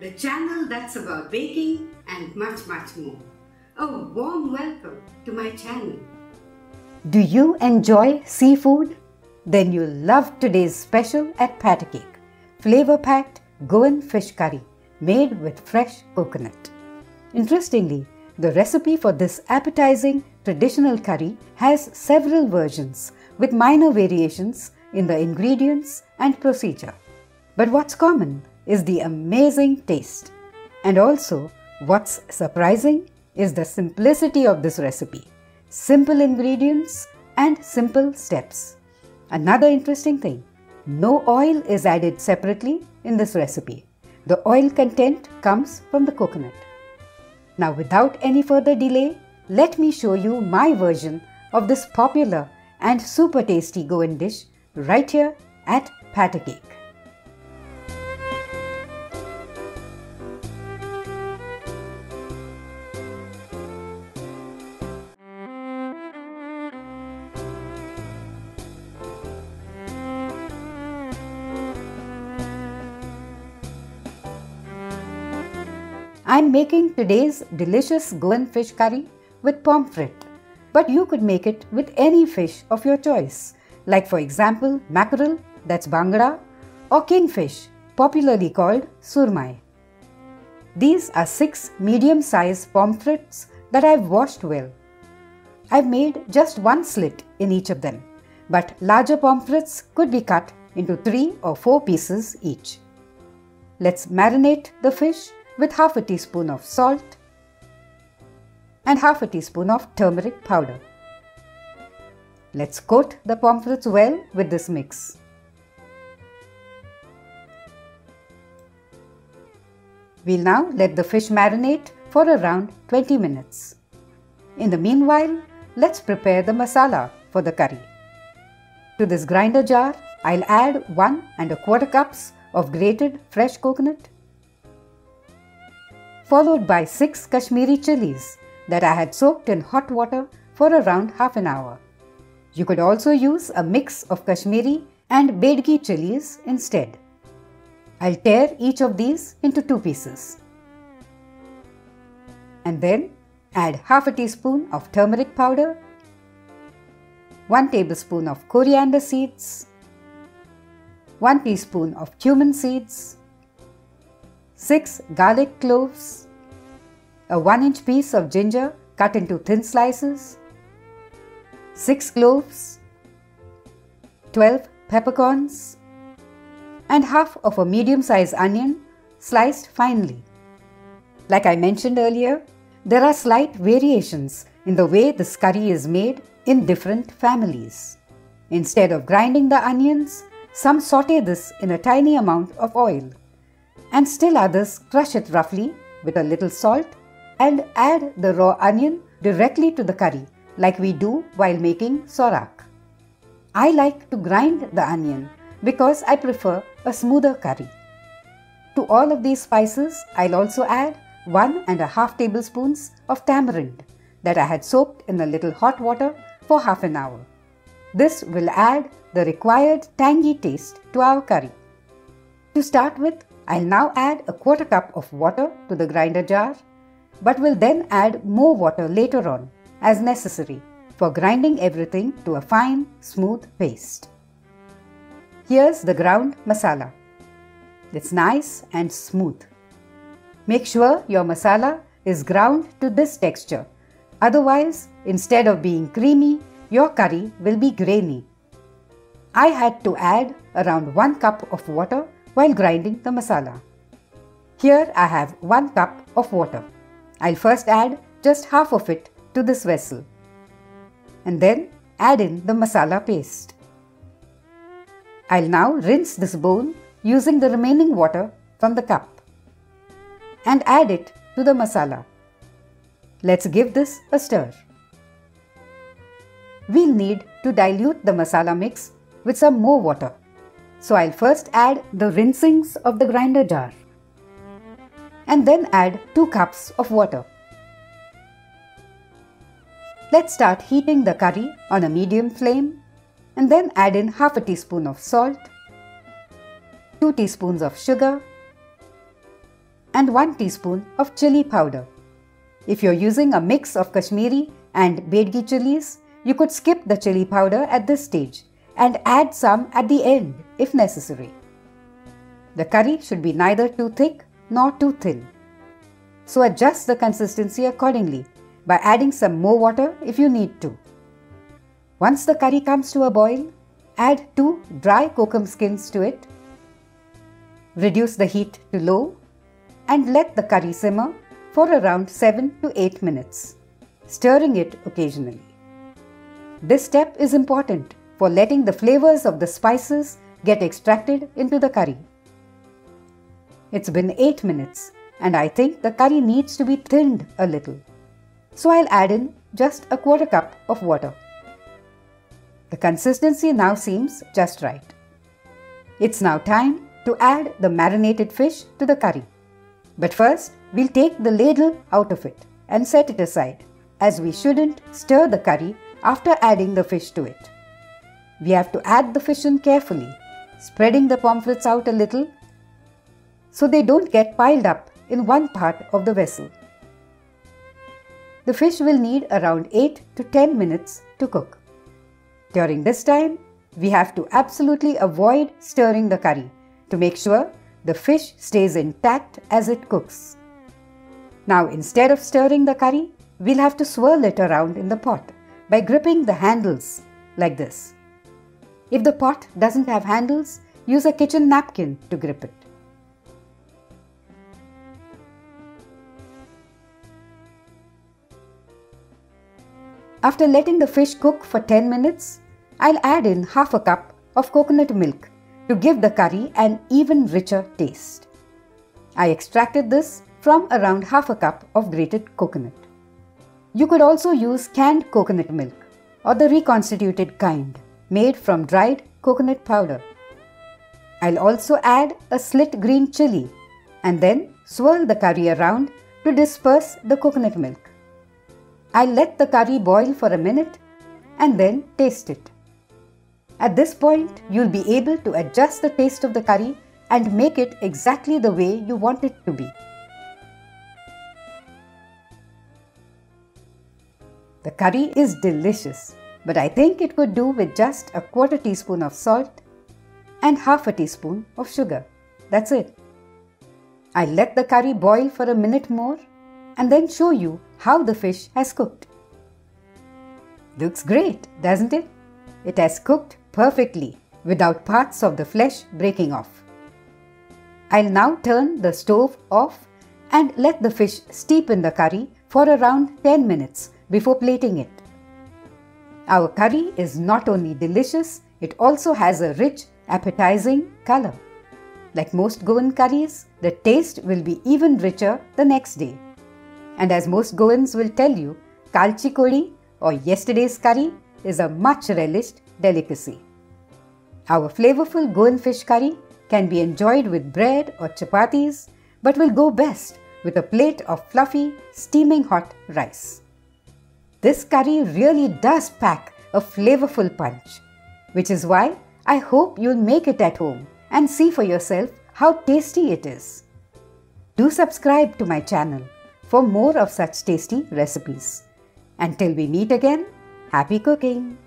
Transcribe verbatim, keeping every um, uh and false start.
the channel that's about baking and much, much more. A warm welcome to my channel. Do you enjoy seafood? Then you'll love today's special at Pat-a-Cake, flavor-packed Goan fish curry made with fresh coconut. Interestingly, the recipe for this appetizing traditional curry has several versions with minor variations in the ingredients and procedure. But what's common is the amazing taste. And also, what's surprising is the simplicity of this recipe. Simple ingredients and simple steps. Another interesting thing, no oil is added separately in this recipe. The oil content comes from the coconut. Now, without any further delay, let me show you my version of this popular and super tasty Goan dish right here at Pat-a-Cake. I'm making today's delicious Goan fish curry with pomfret, but you could make it with any fish of your choice, like for example mackerel, that's bangra, or kingfish, popularly called surmai. These are six medium-sized pomfrets that I've washed well. I've made just one slit in each of them, but larger pomfrets could be cut into three or four pieces each. Let's marinate the fish with half a teaspoon of salt and half a teaspoon of turmeric powder. Let's coat the pomfrets well with this mix. We'll now let the fish marinate for around twenty minutes. In the meanwhile, let's prepare the masala for the curry. To this grinder jar, I'll add one and a quarter cups of grated fresh coconut, followed by six Kashmiri chilies that I had soaked in hot water for around half an hour. You could also use a mix of Kashmiri and bedgi chilies instead. I'll tear each of these into two pieces. And then add half a teaspoon of turmeric powder, one tablespoon of coriander seeds, one teaspoon of cumin seeds, six garlic cloves, a one inch piece of ginger cut into thin slices, six cloves, twelve peppercorns, and half of a medium-sized onion sliced finely. Like I mentioned earlier, there are slight variations in the way this curry is made in different families. Instead of grinding the onions, some sauté this in a tiny amount of oil, and still others crush it roughly with a little salt and add the raw onion directly to the curry like we do while making sorak. I like to grind the onion because I prefer a smoother curry. To all of these spices, I'll also add one and a half tablespoons of tamarind that I had soaked in a little hot water for half an hour. This will add the required tangy taste to our curry. To start with, I'll now add a quarter cup of water to the grinder jar, but will then add more water later on as necessary for grinding everything to a fine, smooth paste. Here's the ground masala. It's nice and smooth. Make sure your masala is ground to this texture. Otherwise, instead of being creamy, your curry will be grainy. I had to add around one cup of water while grinding the masala. Here I have one cup of water. I'll first add just half of it to this vessel and then add in the masala paste. I'll now rinse this bowl using the remaining water from the cup and add it to the masala. Let's give this a stir. We'll need to dilute the masala mix with some more water. So I'll first add the rinsings of the grinder jar and then add two cups of water. Let's start heating the curry on a medium flame and then add in half a teaspoon of salt, two teaspoons of sugar, and one teaspoon of chili powder. If you're using a mix of Kashmiri and bedgi chilies, you could skip the chili powder at this stage and add some at the end if necessary. The curry should be neither too thick nor too thin. So adjust the consistency accordingly by adding some more water if you need to. Once the curry comes to a boil, add two dry kokum skins to it. Reduce the heat to low and let the curry simmer for around seven to eight minutes, stirring it occasionally. This step is important for letting the flavors of the spices get extracted into the curry. It's been eight minutes and I think the curry needs to be thinned a little. So I'll add in just a quarter cup of water. The consistency now seems just right. It's now time to add the marinated fish to the curry. But first, we'll take the ladle out of it and set it aside, as we shouldn't stir the curry after adding the fish to it. We have to add the fish in carefully, spreading the pomfrets out a little so they don't get piled up in one part of the vessel. The fish will need around eight to ten minutes to cook. During this time, we have to absolutely avoid stirring the curry to make sure the fish stays intact as it cooks. Now, instead of stirring the curry, we'll have to swirl it around in the pot by gripping the handles like this. If the pot doesn't have handles, use a kitchen napkin to grip it. After letting the fish cook for ten minutes, I'll add in half a cup of coconut milk to give the curry an even richer taste. I extracted this from around half a cup of grated coconut. You could also use canned coconut milk or the reconstituted kind made from dried coconut powder. I'll also add a slit green chili and then swirl the curry around to disperse the coconut milk. I'll let the curry boil for a minute and then taste it. At this point, you'll be able to adjust the taste of the curry and make it exactly the way you want it to be. The curry is delicious, but I think it could do with just a quarter teaspoon of salt and half a teaspoon of sugar. That's it. I'll let the curry boil for a minute more and then show you how the fish has cooked. Looks great, doesn't it? It has cooked perfectly, without parts of the flesh breaking off. I'll now turn the stove off and let the fish steep in the curry for around ten minutes before plating it. Our curry is not only delicious, it also has a rich, appetizing color. Like most Goan curries, the taste will be even richer the next day. And as most Goans will tell you, Kalchi Kodi, or yesterday's curry, is a much relished delicacy. Our flavorful Goan fish curry can be enjoyed with bread or chapatis, but will go best with a plate of fluffy, steaming hot rice. This curry really does pack a flavorful punch, which is why I hope you'll make it at home and see for yourself how tasty it is. Do subscribe to my channel for more of such tasty recipes. Until we meet again, happy cooking!